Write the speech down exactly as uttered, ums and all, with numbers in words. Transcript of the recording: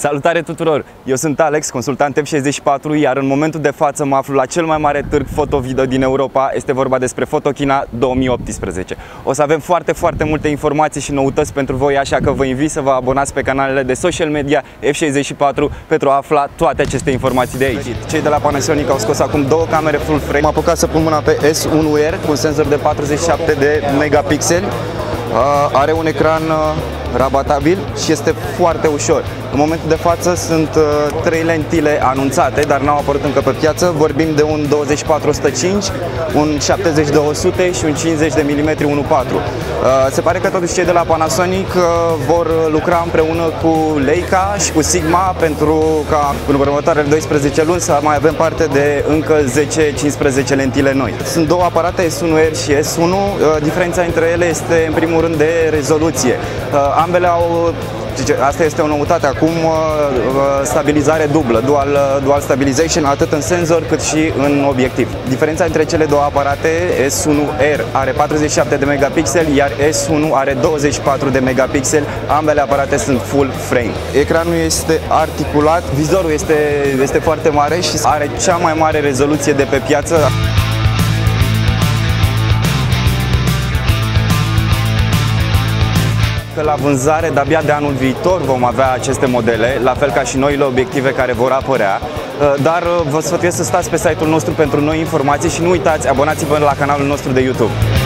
Salutare tuturor! Eu sunt Alex, consultant F șaizeci și patru, iar în momentul de față mă aflu la cel mai mare târg fotovideo din Europa. Este vorba despre Photokina două mii optsprezece. O să avem foarte, foarte multe informații și noutăți pentru voi, așa că vă invit să vă abonați pe canalele de social media F șaizeci și patru pentru a afla toate aceste informații de aici. Cei de la Panasonic au scos acum două camere full frame. M-am apucat să pun mâna pe S unu R cu un senzor de patruzeci și șapte de megapixeli. Uh, are un ecran uh, rabatabil și este foarte ușor. În momentul de față sunt uh, trei lentile anunțate, dar n-au apărut încă pe piață. Vorbim de un douăzeci patru o sută cinci, un șaptezeci două sute și un cincizeci de milimetri unu virgulă patru. Uh, se pare că totuși cei de la Panasonic uh, vor lucra împreună cu Leica și cu Sigma pentru ca în următoarele douăsprezece luni să mai avem parte de încă zece cincisprezece lentile noi. Sunt două aparate, S unu R și S unu. Uh, diferența între ele este în primul rând de rezoluție. Uh, ambele au, asta este o noutate acum, uh, stabilizare dublă, dual, dual stabilization, atât în senzor cât și în obiectiv. Diferența între cele două aparate, S unu R are patruzeci și șapte de megapixeli, iar S unu are douăzeci și patru de megapixeli, ambele aparate sunt full frame. Ecranul este articulat, vizorul este, este foarte mare și are cea mai mare rezoluție de pe piață. La vânzare de-abia de anul viitor vom avea aceste modele, la fel ca și noile obiective care vor apărea, dar vă sfătuiesc să stați pe site-ul nostru pentru noi informații și nu uitați, abonați-vă la canalul nostru de YouTube.